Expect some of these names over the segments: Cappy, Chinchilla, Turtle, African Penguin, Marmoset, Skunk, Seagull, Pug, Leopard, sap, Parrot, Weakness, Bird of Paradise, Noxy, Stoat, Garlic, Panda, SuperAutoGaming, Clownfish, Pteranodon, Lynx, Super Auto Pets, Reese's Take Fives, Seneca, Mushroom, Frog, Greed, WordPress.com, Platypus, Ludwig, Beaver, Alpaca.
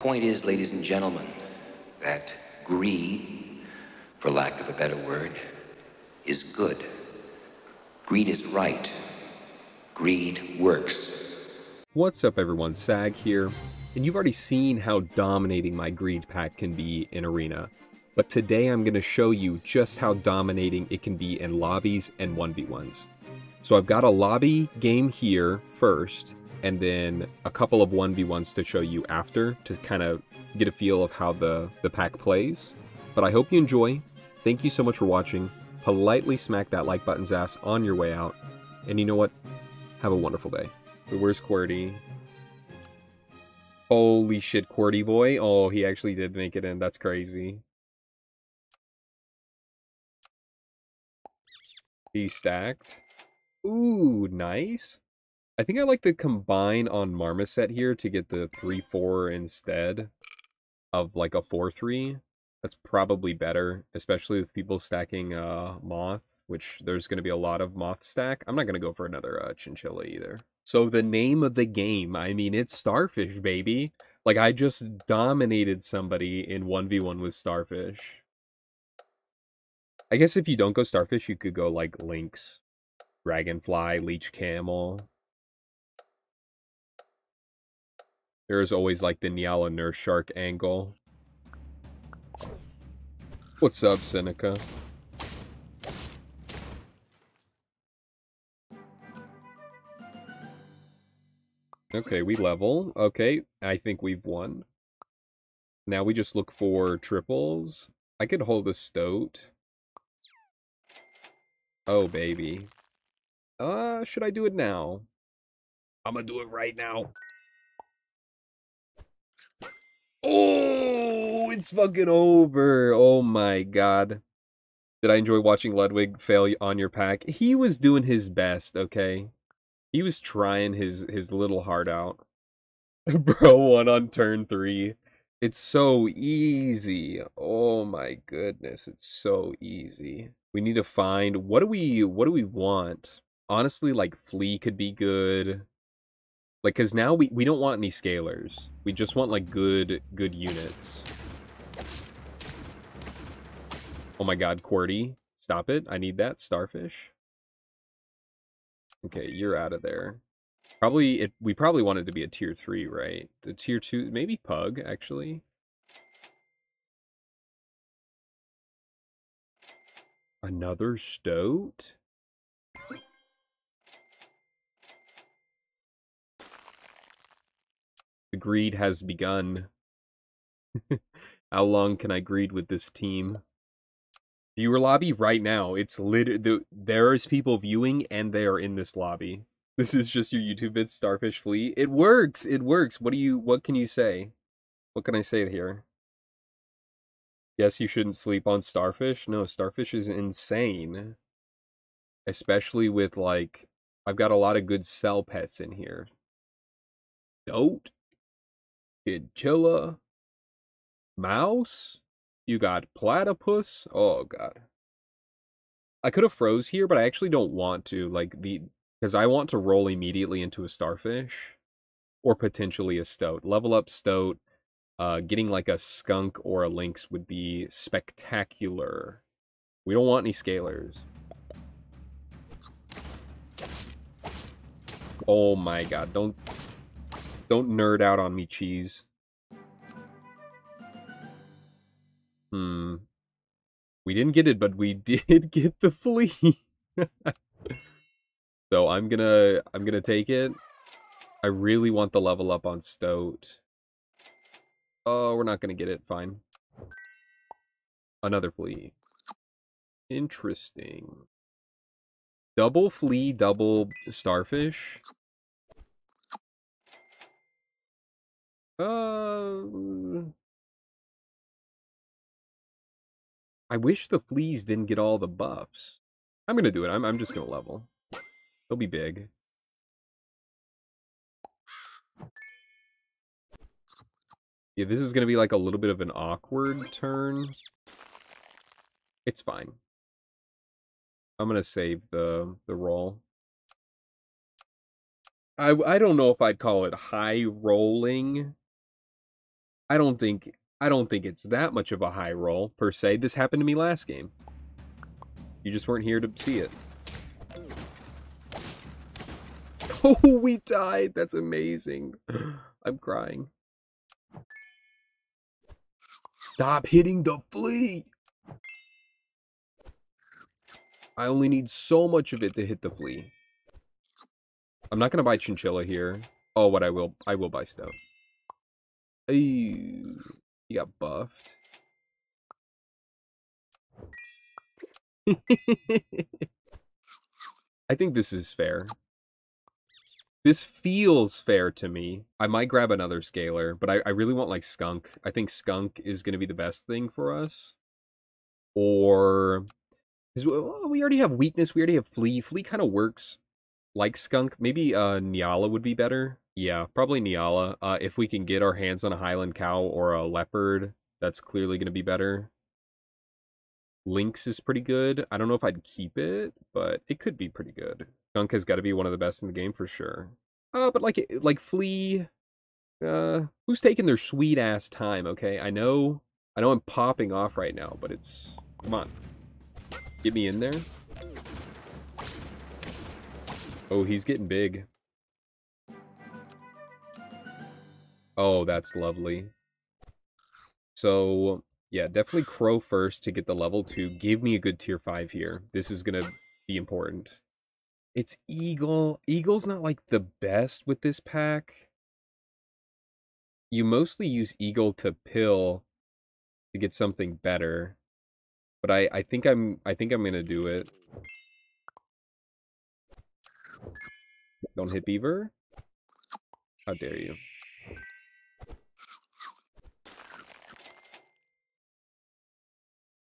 Point is, ladies and gentlemen, that greed, for lack of a better word, is good. Greed is right. Greed works. What's up everyone, Sag here, and you've already seen how dominating my greed pack can be in Arena, but today I'm going to show you just how dominating it can be in lobbies and 1v1s. So I've got a lobby game here first, and then a couple of 1v1s to show you after to kind of get a feel of how the pack plays. But I hope you enjoy. Thank you so much for watching. Politely smack that like button's ass on your way out. And you know what? Have a wonderful day. Where's Qwerty? Holy shit, Qwerty boy. Oh, he actually did make it in. That's crazy. He's stacked. Ooh, nice. I think I like to combine on Marmoset here to get the 3-4 instead of like a 4-3. That's probably better, especially with people stacking Moth, which there's going to be a lot of Moth stack. I'm not going to go for another Chinchilla either. So the name of the game, I mean, it's Starfish, baby. Like, I just dominated somebody in 1v1 with Starfish. I guess if you don't go Starfish, you could go like Lynx, Dragonfly, Leech, Camel. There's always like the Nyala Nurse Shark angle. What's up, Seneca? Okay, we level. Okay, I think we've won. Now we just look for triples. I could hold a Stoat. Oh, baby. Should I do it now? I'm gonna do it right now. Oh, it's fucking over. Oh my god. Did I enjoy watching Ludwig fail on your pack? He was doing his best, okay? He was trying his little heart out. Bro won on turn 3. It's so easy. Oh my goodness, it's so easy. We need to find what do we want? Honestly, like Flea could be good. Like, because now we don't want any scalers. We just want, like, good units. Oh my god, Qwerty. Stop it. I need that. Starfish. Okay, you're out of there. Probably, we probably want it to be a tier 3, right? The tier 2, maybe Pug, actually. Another Stoat? The greed has begun. How long can I greed with this team? Viewer lobby right now. It's literally there's people viewing and they are in this lobby. This is just your YouTube bits, Starfish, Flea. It works. It works. What can you say? What can I say here? Yes, you shouldn't sleep on Starfish. No, Starfish is insane. Especially with like I've got a lot of good sell pets in here. Note. Chinchilla, mouse, you got platypus. Oh god, I could have froze here, but I actually don't want to, like, because I want to roll immediately into a Starfish or potentially a Stoat. Level up Stoat, getting like a Skunk or a Lynx would be spectacular. We don't want any scalers. Oh my god, Don't nerd out on me, cheese. We didn't get it, but we did get the Flea. So I'm gonna take it. I really want the level up on Stoat. Oh, we're not gonna get it. Fine. Another Flea. Interesting. Double Flea, double Starfish. I wish the Fleas didn't get all the buffs. I'm gonna do it. I'm just gonna level. They'll be big. Yeah, this is gonna be like a little bit of an awkward turn. It's fine. I'm gonna save the roll. I don't know if I'd call it high rolling. I don't think it's that much of a high roll, per se. This happened to me last game. You just weren't here to see it. Oh, we died! That's amazing. I'm crying. Stop hitting the flea! I only need so much of it to hit the flea. I'm not gonna buy Chinchilla here. Oh, what I will buy Stoat. You got buffed. I think this is fair. This feels fair to me. I might grab another scaler, but I really want like Skunk. I think Skunk is going to be the best thing for us. Or... we already have Weakness. We already have Flea. Flea kind of works like Skunk. Maybe Nyala would be better. Yeah, probably Nyala. If we can get our hands on a Highland Cow or a Leopard, that's clearly going to be better. Lynx is pretty good. I don't know if I'd keep it, but it could be pretty good. Skunk has got to be one of the best in the game for sure. But like Flea, who's taking their sweet ass time? Okay, I know I'm popping off right now, but it's, come on. Get me in there. Oh, he's getting big. Oh, that's lovely. So, yeah, definitely Crow first to get the level 2. Give me a good tier 5 here. This is going to be important. It's Eagle. Eagle's not like the best with this pack. You mostly use Eagle to pill to get something better. But I think I'm gonna do it. Don't hit Beaver. How dare you?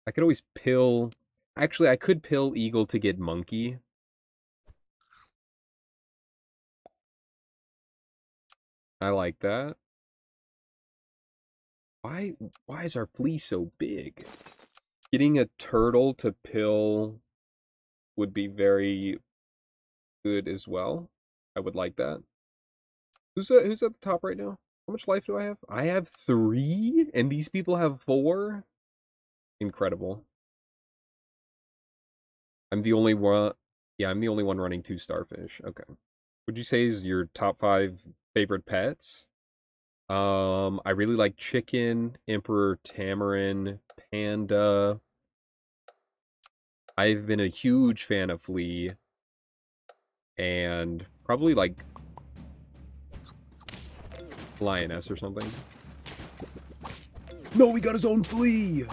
I could always pill. Actually, I could pill Eagle to get Monkey. I like that. Why is our flea so big? Getting a turtle to pill would be very good as well. I would like that. Who's at the top right now? How much life do I have? I have 3, and these people have 4. Incredible. I'm the only one. Yeah, I'm the only one running 2 starfish. Okay. Would you say is your top 5 favorite pets? I really like Chicken, Emperor, Tamarin, Panda. I've been a huge fan of Flea. And probably like Lioness or something. No, we got his own flea!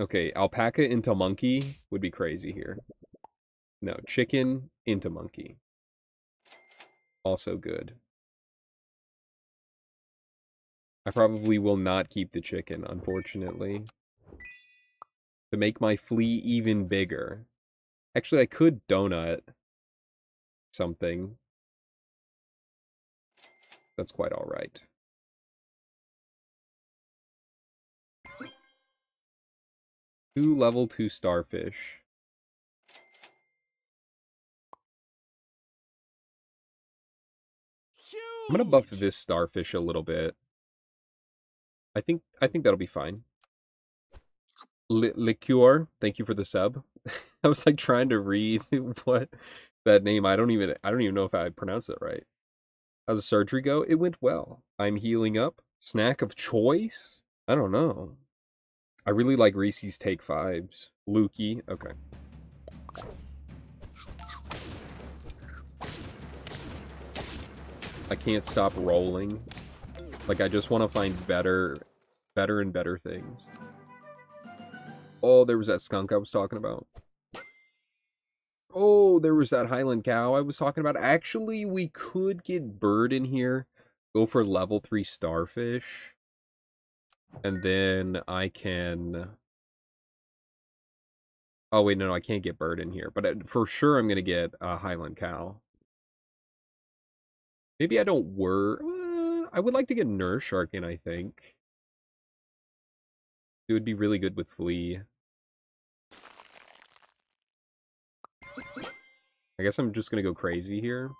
Okay, Alpaca into Monkey would be crazy here. No, Chicken into Monkey. Also good. I probably will not keep the Chicken, unfortunately. To make my flea even bigger. Actually, I could donut something. That's quite alright. Two level 2 starfish. I'm gonna buff this starfish a little bit. I think that'll be fine. Liqueur, thank you for the sub. I was like trying to read what that name. I don't even know if I pronounced it right. How's the surgery go? It went well. I'm healing up. Snack of choice? I don't know. I really like Reese's Take Fives. Lukey, okay. I can't stop rolling. Like, I just want to find better and better things. Oh, there was that skunk I was talking about. Oh, there was that Highland Cow I was talking about. Actually, we could get Bird in here. Go for level 3 starfish. And then I can... Oh, wait, no, I can't get Bird in here. But for sure, I'm going to get a Highland Cow. Maybe I don't worry. I would like to get Nurse Shark in, I think. It would be really good with Flea. I guess I'm just going to go crazy here.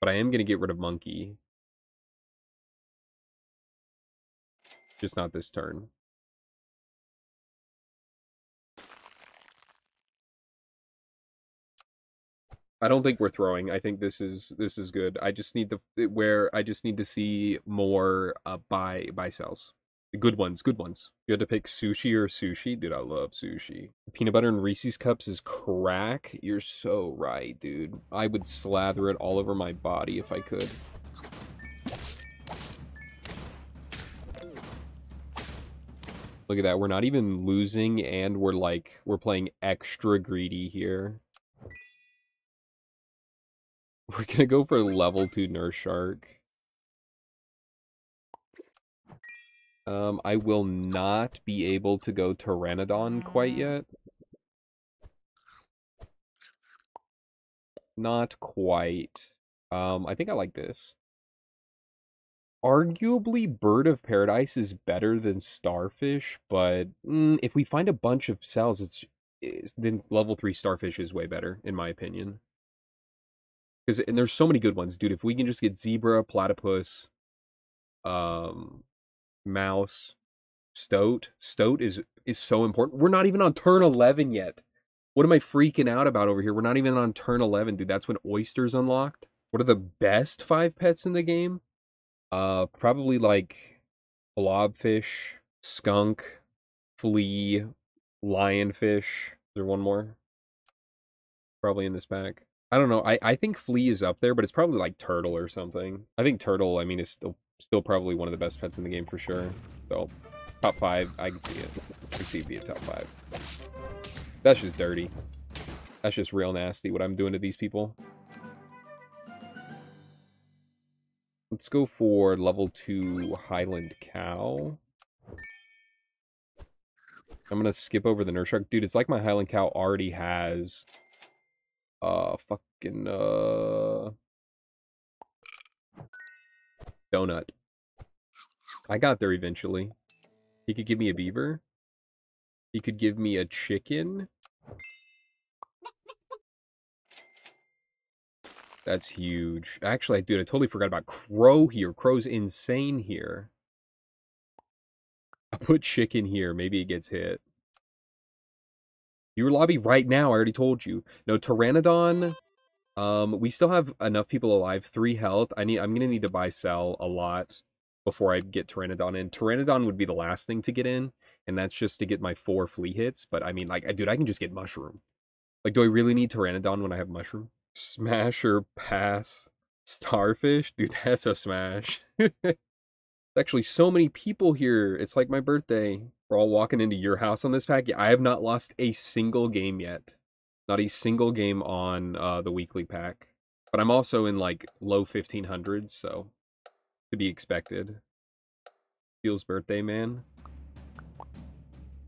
But I am going to get rid of Monkey. Just not this turn. I don't think we're throwing. I think this is good. I just need the I just need to see more buy sells. Good ones, good ones. You had to pick sushi or sushi? Dude, I love sushi. Peanut butter and Reese's Cups is crack. You're so right, dude. I would slather it all over my body if I could. Look at that. We're not even losing, and we're playing extra greedy here. We're gonna go for level 2 Nurse Shark. I will not be able to go Pteranodon quite yet. Not quite. I think I like this. Arguably, Bird of Paradise is better than Starfish, but if we find a bunch of cells, then level 3 Starfish is way better, in my opinion. And there's so many good ones, dude. If we can just get zebra, platypus, mouse, stoat. Stoat is so important. We're not even on turn 11 yet. What am I freaking out about over here? We're not even on turn 11, dude. That's when oysters unlocked. What are the best 5 pets in the game? Probably like blobfish, skunk, flea, lionfish. Is there one more? Probably in this pack. I don't know. I think Flea is up there, but it's probably like Turtle or something. I think Turtle, I mean, is still probably one of the best pets in the game for sure. So, top 5, I can see it. I can see it be a top 5. That's just dirty. That's just real nasty what I'm doing to these people. Let's go for level 2 Highland Cow. I'm going to skip over the Nurse Shark. Dude, it's like my Highland Cow already has... donut. I got there eventually. He could give me a beaver. He could give me a chicken. That's huge. Actually, dude, I totally forgot about Crow here. Crow's insane here. I put chicken here. Maybe it gets hit. Your lobby right now, I already told you. No, Pteranodon. We still have enough people alive. 3 health. I'm gonna need to buy sell a lot before I get Pteranodon in. Pteranodon would be the last thing to get in, and that's just to get my 4 flea hits. But I mean, like, dude, I can just get mushroom. Like, do I really need Pteranodon when I have mushroom? Smash or pass starfish? Dude, that's a smash. Actually, so many people here. It's like my birthday. We're all walking into your house on this pack. Yeah, I have not lost a single game yet. Not a single game on the weekly pack. But I'm also in, like, low 1500s, so... to be expected. Feels birthday, man.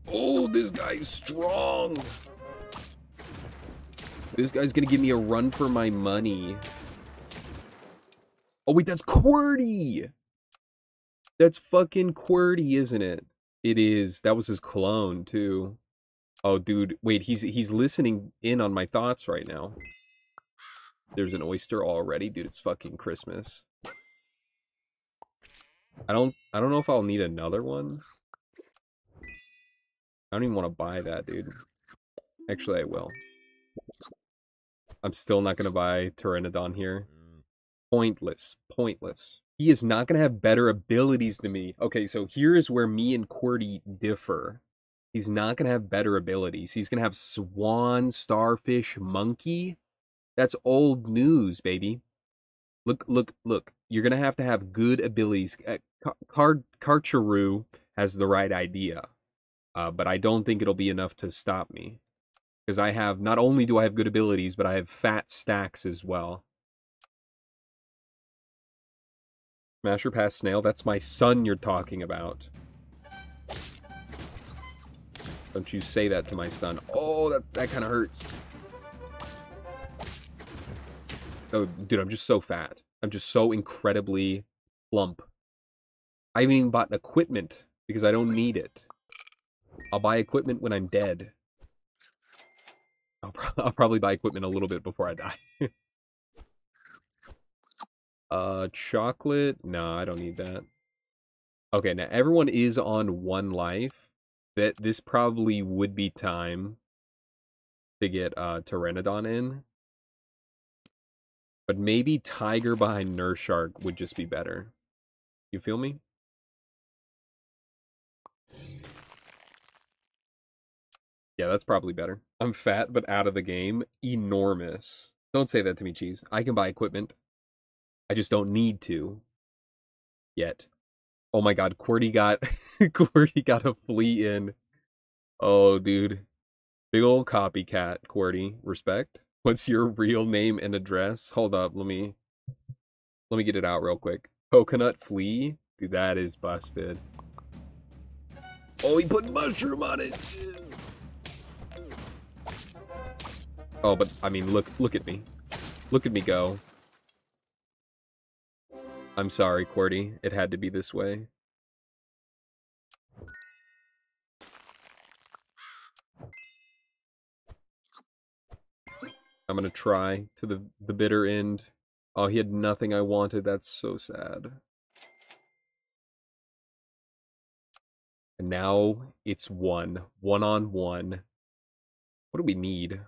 Oh, this guy's strong! This guy's gonna give me a run for my money. Oh, wait, that's Qwerty! That's fucking Qwerty, isn't it? It is. That was his clone, too. Oh, dude. Wait, he's listening in on my thoughts right now. There's an oyster already? Dude, it's fucking Christmas. I don't know if I'll need another one. I don't even want to buy that, dude. Actually, I will. I'm still not going to buy Pteranodon here. Pointless. Pointless. He is not going to have better abilities than me. Okay, so here is where me and Qwerty differ. He's not going to have better abilities. He's going to have swan, starfish, monkey. That's old news, baby. Look, look, look. You're going to have good abilities. Karcharu has the right idea. But I don't think it'll be enough to stop me. Because I have, not only do I have good abilities, but I have fat stacks as well. Smash or pass snail, that's my son you're talking about. Don't you say that to my son. Oh, that kind of hurts. Oh, dude, I'm just so fat. I'm just so incredibly plump. I haven't even bought equipment because I don't need it. I'll buy equipment when I'm dead. I'll probably buy equipment a little bit before I die. Chocolate. Nah, I don't need that. Okay, now everyone is on one life. That this probably would be time to get Pteranodon in. But maybe Tiger behind Nurse Shark would just be better. You feel me? Yeah, that's probably better. I'm fat, but out of the game. Enormous. Don't say that to me, Cheese. I can buy equipment. I just don't need to. Yet. Oh my god, Qwerty got Qwerty got a flea in. Oh, dude. Big old copycat, Qwerty. Respect. What's your real name and address? Hold up, let me get it out real quick. Coconut Flea? Dude, that is busted. Oh, he put mushroom on it! Oh, but, I mean, look at me. Look at me go. I'm sorry, Qwerty. It had to be this way. I'm gonna try to the bitter end. Oh, he had nothing I wanted. That's so sad. And now it's one. One on one. What do we need?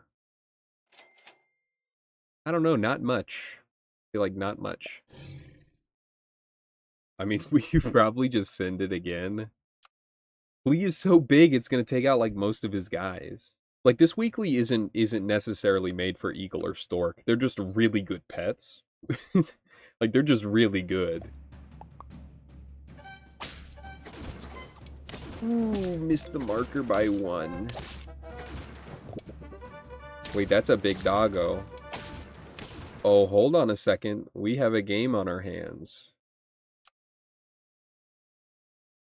I don't know. Not much. I feel like not much. I mean, we could probably just send it again. Flea is so big, it's gonna take out, like, most of his guys. Like, this weekly isn't necessarily made for Eagle or Stork. They're just really good pets. Like, they're just really good. Ooh, missed the marker by one. Wait, that's a big doggo. Oh, hold on a second. We have a game on our hands.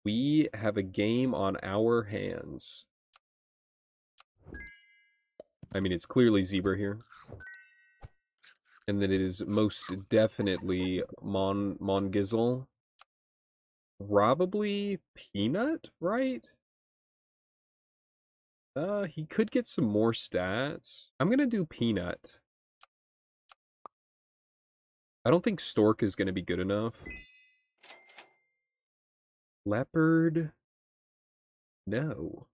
We have a game on our hands. I mean, it's clearly zebra here. And then it is most definitely Mongizzle. Probably Peanut, right? He could get some more stats. I'm going to do Peanut. I don't think Stork is going to be good enough. Leopard? No.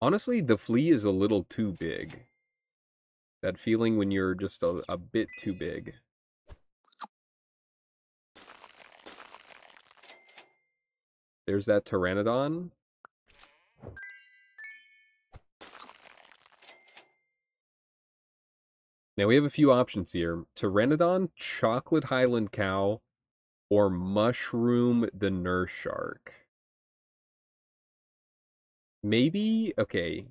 Honestly, the flea is a little too big. That feeling when you're just a bit too big. There's that Pteranodon. Now we have a few options here. Pteranodon, Chocolate Highland Cow, or Mushroom the Nurse Shark. Maybe, okay,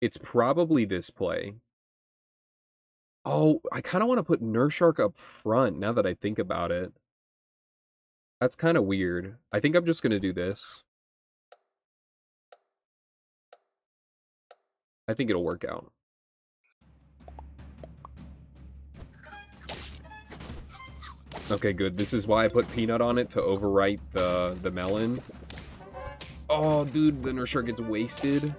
it's probably this play. Oh, I kind of want to put Nurse Shark up front now that I think about it. That's kind of weird. I think I'm just going to do this. I think it'll work out. Okay, good. This is why I put Peanut on it, to overwrite the melon. Oh, dude, the Nurse Shark gets wasted.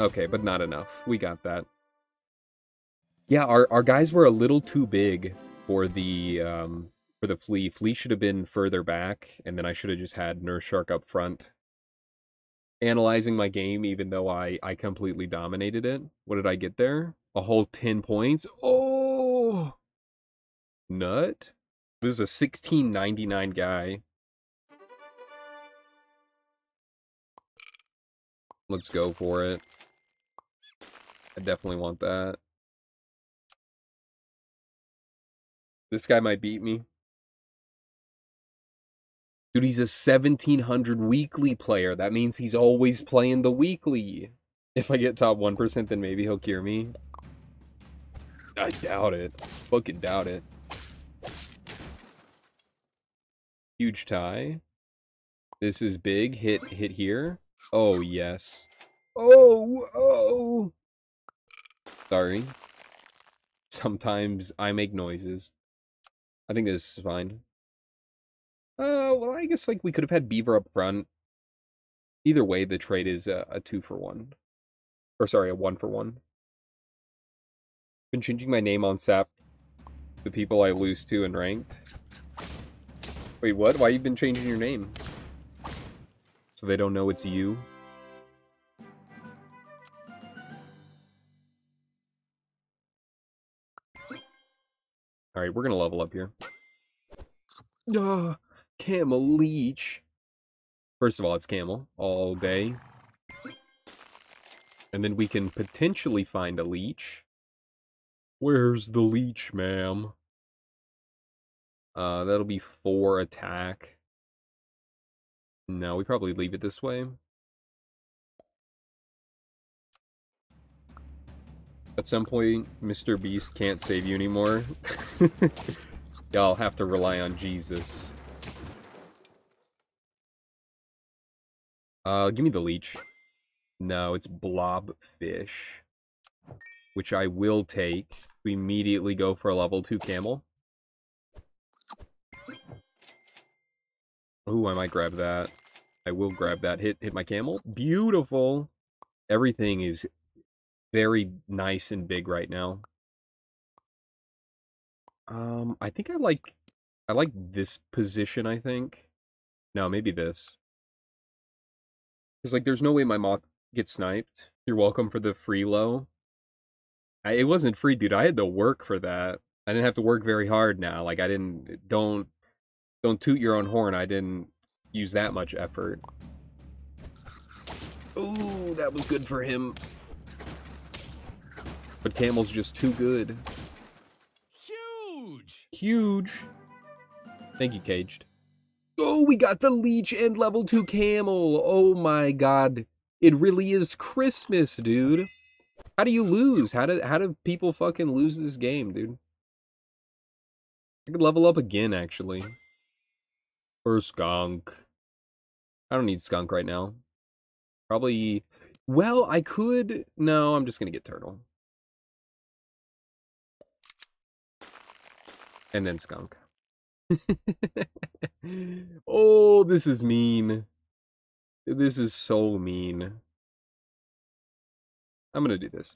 Okay, but not enough. We got that. Yeah, our guys were a little too big for the flea. Flea should have been further back, and then I should have just had Nurse Shark up front. Analyzing my game, even though I completely dominated it. What did I get there? A whole 10 points. Oh! Nut? This is a $16.99 guy. Let's go for it. I definitely want that. This guy might beat me. Dude, he's a 1700 weekly player. That means he's always playing the weekly. If I get top 1%, then maybe he'll cure me. I doubt it. Fucking doubt it. Huge tie. This is big. Hit here. Oh, yes. Oh, oh! Sorry. Sometimes I make noises. I think this is fine. Well, I guess, like, we could have had Beaver up front. Either way, the trade is a 2-for-1. Or, sorry, a 1-for-1. Been changing my name on Sap. the people I lose to in ranked. Wait, what? Why you been changing your name? So they don't know it's you? Alright, we're gonna level up here. Ah, Camel Leech. First of all, it's Camel all day. And then we can potentially find a Leech. Where's the Leech, ma'am? That'll be 4 attack. No, we probably leave it this way. At some point, Mr. Beast can't save you anymore. Y'all have to rely on Jesus. Give me the Leech. No, it's Blobfish. Which I will take. We immediately go for a level 2 Camel. Ooh, I might grab that. I will grab that. Hit my Camel. Beautiful! Everything is very nice and big right now. I think I like this position, I think. No, maybe this. Because, like, there's no way my moth gets sniped. You're welcome for the free low. It wasn't free, dude. I had to work for that. I didn't have to work very hard now. Like, I didn't... Don't toot your own horn. I didn't use that much effort. Ooh, that was good for him. But Camel's just too good. Huge! Huge! Thank you, Caged. Oh, we got the Leech and level 2 Camel. Oh my god. It really is Christmas, dude. How do you lose? How do people fucking lose this game, dude? I could level up again, actually. Or Skunk. I don't need Skunk right now. Probably... Well, I could... No, I'm just gonna get Turtle. And then Skunk. Oh, this is mean. This is so mean. I'm gonna do this.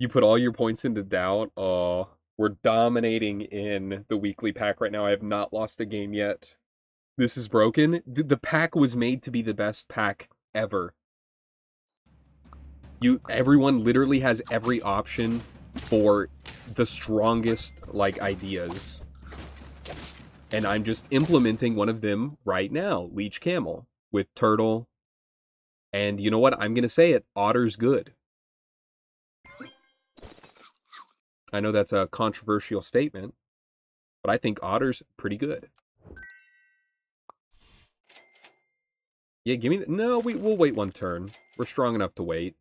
You put all your points into doubt? Aw. We're dominating in the weekly pack right now. I have not lost a game yet. This is broken. The pack was made to be the best pack ever. Everyone literally has every option for the strongest, like, ideas. And I'm just implementing one of them right now. Leech Camel with Turtle. And you know what? I'm going to say it. Otter's good. I know that's a controversial statement, but I think Otter's pretty good. Yeah, give me... No, we'll wait one turn. We're strong enough to wait.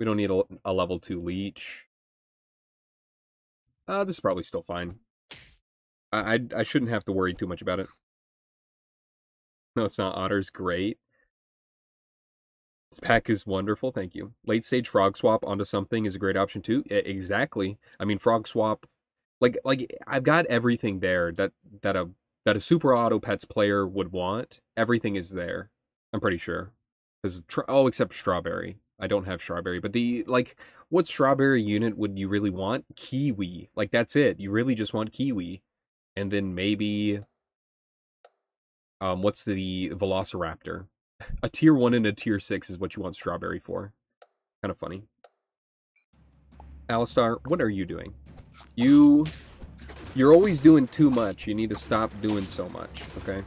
We don't need a level 2 Leech. This is probably still fine. I shouldn't have to worry too much about it. No, it's not. Otter's great. This pack is wonderful, thank you. Late stage frog swap onto something is a great option too. Exactly. I mean, frog swap, like I've got everything there that a super auto pets player would want. Everything is there. I'm pretty sure. Oh, except strawberry. I don't have strawberry, but what strawberry unit would you really want? Kiwi. Like, that's it. You really just want kiwi, and then maybe what's the velociraptor? A tier 1 and a tier 6 is what you want strawberry for. Kind of funny. Alistar, what are you doing? You're always doing too much. You need to stop doing so much, okay?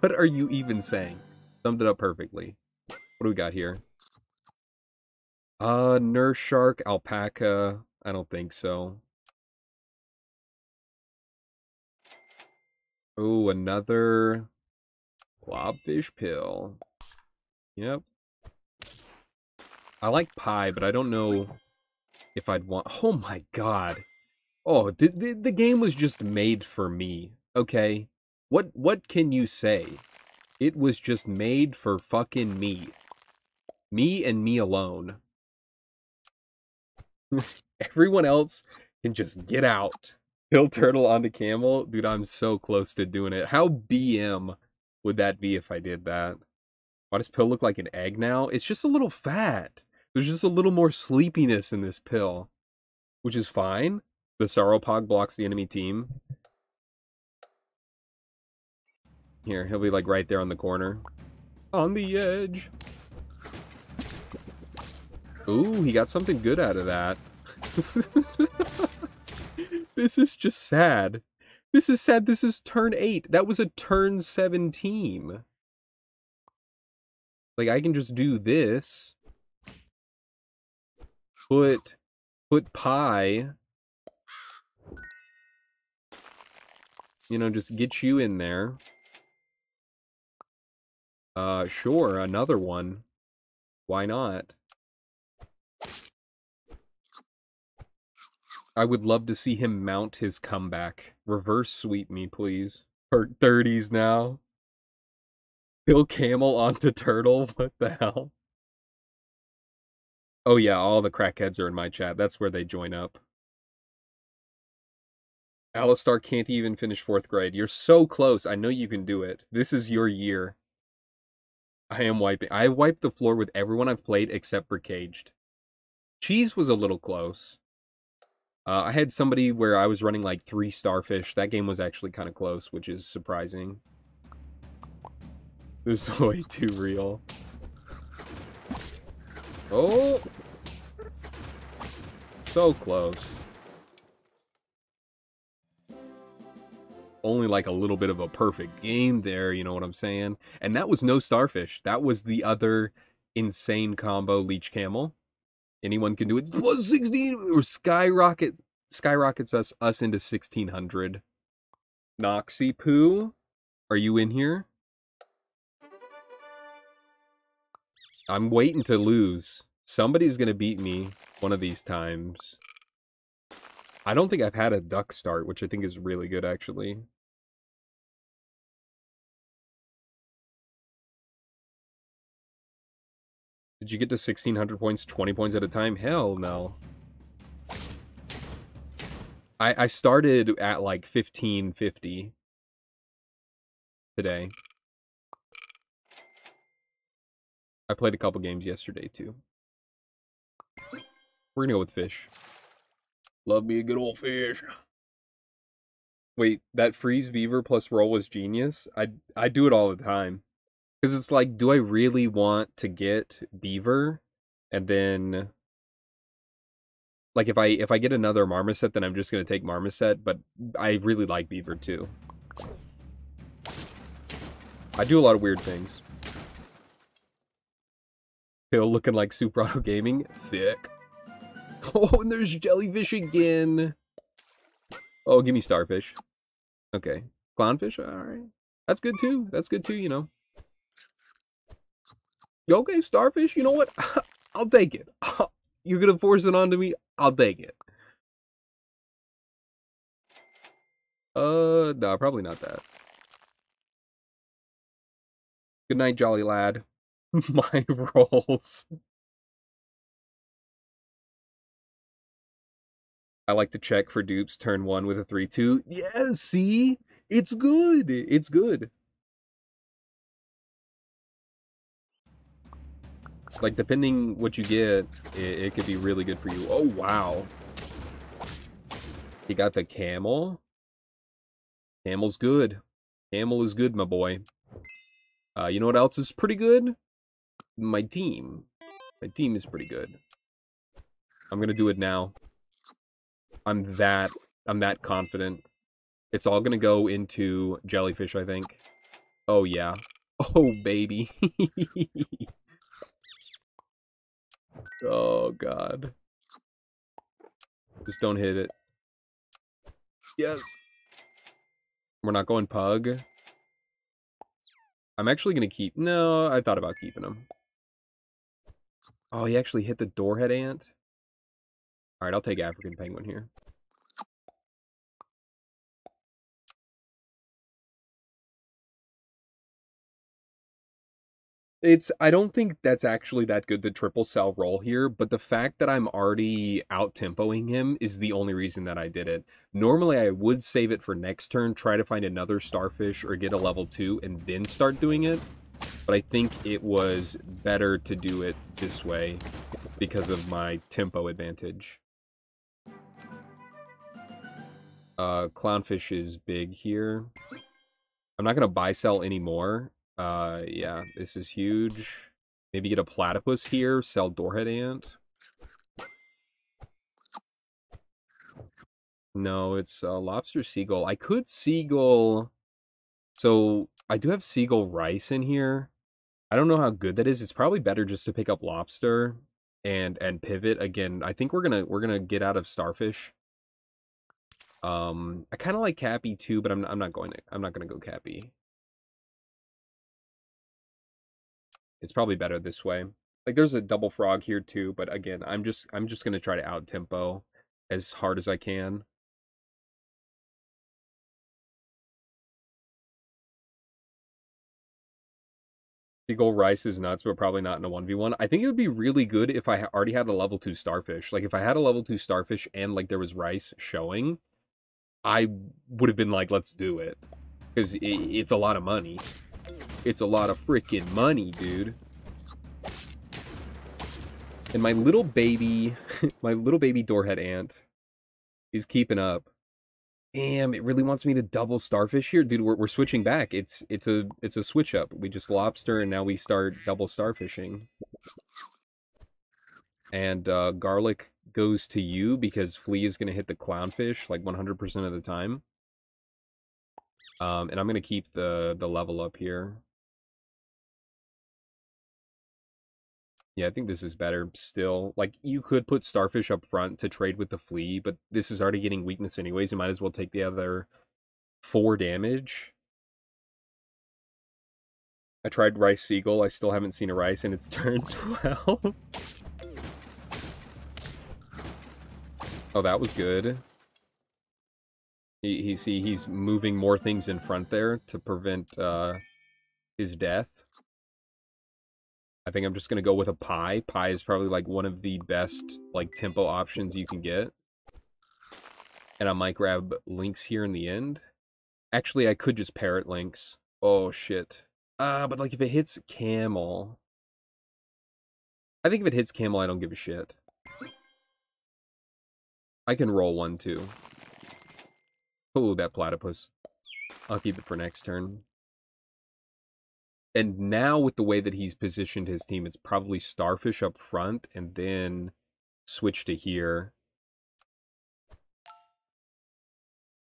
What are you even saying? Summed it up perfectly. What do we got here? Nurse Shark, alpaca. I don't think so. Oh, another blobfish pill. Yep. I like pie, but I don't know if I'd want... Oh my god. Oh, the game was just made for me, okay? What can you say? It was just made for fucking me. Me and me alone. Everyone else can just get out. Hill Turtle onto Camel? Dude, I'm so close to doing it. How BM would that be if I did that? Why does Pill look like an egg now? It's just a little fat. There's just a little more sleepiness in this Pill, which is fine. The Sauropog blocks the enemy team. Here, he'll be like right there on the corner. On the edge. Ooh, he got something good out of that. This is just sad. This is sad. This is turn 8. That was a turn 7 team. Like, I can just do this. Put pie. You know, just get you in there. Sure, another one. Why not? I would love to see him mount his comeback. Reverse sweep me, please. Or 30s now. Bill Camel onto Turtle? What the hell? Oh yeah, all the crackheads are in my chat. That's where they join up. Alistar can't even finish 4th grade. You're so close. I know you can do it. This is your year. I am wiping. I wiped the floor with everyone I've played except for Caged. Cheese was a little close. I had somebody where I was running like 3 Starfish. That game was actually kind of close, which is surprising. This is way too real. Oh! So close. Only like a little bit of a perfect game there, you know what I'm saying? And that was no Starfish. That was the other insane combo, Leech Camel. Anyone can do it. Plus 16 or skyrockets us into 1600. Noxy Poo, are you in here? I'm waiting to lose. Somebody's gonna beat me one of these times. I don't think I've had a duck start, which I think is really good, actually. Did you get to 1,600 points, 20 points at a time? Hell no. I started at like 1,550 today. I played a couple games yesterday, too. We're gonna go with fish. Love me a good old fish. Wait, that freeze beaver plus roll was genius? I do it all the time. Because it's like, do I really want to get beaver? And then... Like, if I get another marmoset, then I'm just going to take marmoset. But I really like beaver, too. I do a lot of weird things. Pill looking like Super Auto Gaming. Thick. Oh, and there's jellyfish again. Oh, give me starfish. Okay. Clownfish? Alright. That's good, too. That's good, too, you know. Okay, starfish, you know what? I'll take it. You're gonna force it onto me? I'll take it. No, probably not that. Good night, jolly lad. My rolls. I like to check for dupes. Turn 1 with a 3-2. Yeah, see? It's good. It's good. Like, depending what you get, it could be really good for you. Oh, wow. He got the camel. Camel's good. Camel is good, my boy. You know what else is pretty good? My team. My team is pretty good. I'm gonna do it now. I'm that confident. It's all gonna go into jellyfish, I think. Oh, yeah. Oh, baby. Oh, God. Just don't hit it. Yes. We're not going pug. I'm actually going to keep... No, I thought about keeping him. Oh, he actually hit the Doorhead Ant. Alright, I'll take African Penguin here. I don't think that's actually that good, the triple cell roll here, but the fact that I'm already out-tempoing him is the only reason that I did it. Normally, I would save it for next turn, try to find another starfish or get a level 2 and then start doing it, but I think it was better to do it this way because of my tempo advantage. Clownfish is big here. I'm not going to buy-sell anymore. Yeah, this is huge. Maybe get a platypus here, sell Doorhead Ant. No, it's Lobster Seagull. I could Seagull... So, I do have Seagull Rice in here. I don't know how good that is. It's probably better just to pick up Lobster and pivot. Again, I think we're gonna get out of Starfish. I kind of like Cappy too, but I'm not gonna go Cappy. It's probably better this way. Like there's a double frog here too, but again, I'm just gonna try to out tempo as hard as I can. Seagull Rice is nuts, but probably not in a 1v1. I think it would be really good if I already had a level 2 starfish. Like if I had a level 2 starfish and like there was rice showing, I would have been like, let's do it, because it's a lot of money. It's a lot of freaking money, dude. And my little baby, my little baby Doorhead Ant is keeping up. Damn, it really wants me to double starfish here. Dude, we're switching back. It's a switch up. We just Lobster and now we start double starfishing. And Garlic goes to you because Flea is going to hit the Clownfish like 100% of the time. And I'm going to keep the level up here. Yeah, I think this is better still. Like, you could put Starfish up front to trade with the Flea, but this is already getting weakness anyways. You might as well take the other 4 damage. I tried Rice Seagull. I still haven't seen a Rice, and it's turn 12. Oh, that was good. He see, he's moving more things in front there to prevent his death. I think I'm just going to go with a pie. Pie is probably like one of the best like tempo options you can get. And I might grab Lynx here in the end. Actually, I could just parrot Lynx. Oh, shit. But like if it hits Camel... I think if it hits Camel, I don't give a shit. I can roll one, too. Oh, that platypus. I'll keep it for next turn. And now with the way that he's positioned his team, it's probably starfish up front and then switch to here.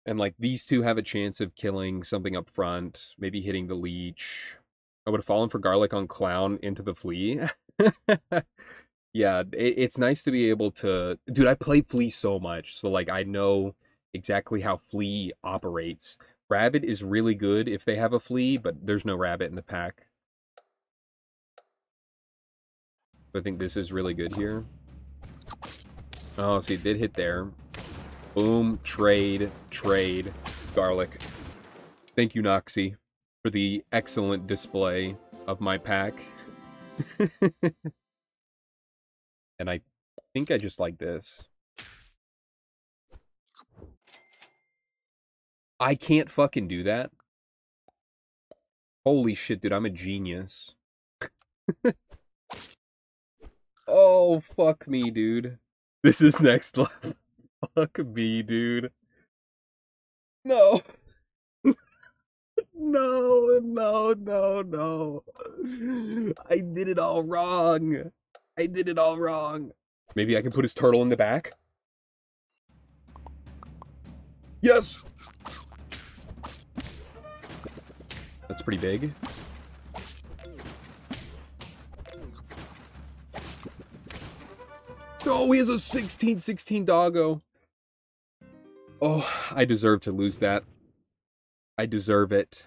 And like these two have a chance of killing something up front, maybe hitting the leech. I would have fallen for garlic on clown into the flea. Yeah, it's nice to be able to... Dude, I play flea so much, so like I know exactly how flea operates. Rabbit is really good if they have a flea, but there's no rabbit in the pack. I think this is really good here. Oh, see, it did hit there. Boom, trade, garlic. Thank you, Noxy, for the excellent display of my pack. And I think I just like this. I can't fucking do that. Holy shit, dude, I'm a genius. Oh, fuck me, dude. This is next level. Fuck me, dude. No. No. I did it all wrong. Maybe I can put his turtle in the back? Yes! That's pretty big. Oh, he has a 16-16 doggo. Oh, I deserve to lose that. I deserve it.